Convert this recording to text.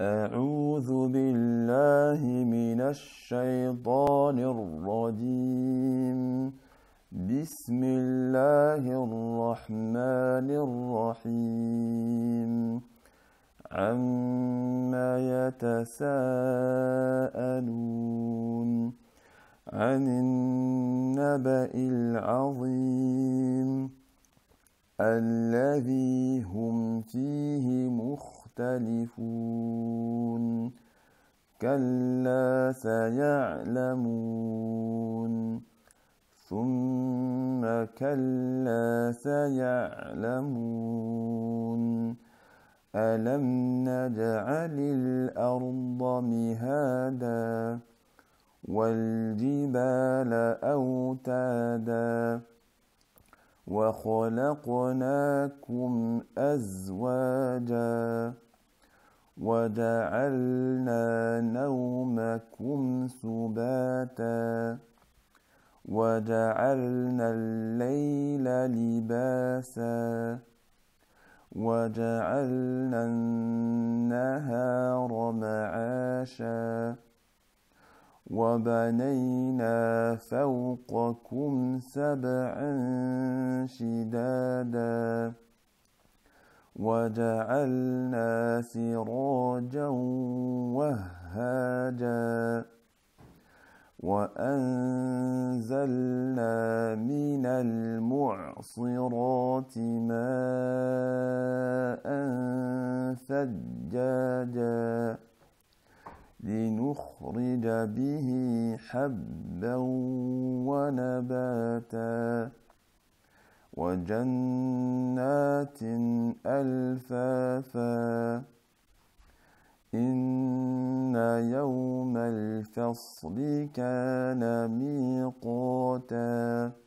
أعوذ بالله من الشيطان الرجيم بسم الله الرحمن الرحيم عما يتساءلون عن النبأ العظيم الذي هم فيه مختلفون كلا سيعلمون ثم كلا سيعلمون ألم نجعل الأرض مهادا والجبال أوتادا وخلقناكم أزواجا وجعلنا نومكم سباتا وجعلنا الليل لباسا وجعلنا النهار معاشا وبنينا فوقكم سبعا شدادا وجعلنا سراجا وهاجا وأنزلنا من المعصرات ماء ثجاجا لنخرج به حبا ونباتا وجنات ألفافا إن يوم الفصل كان ميقاتا.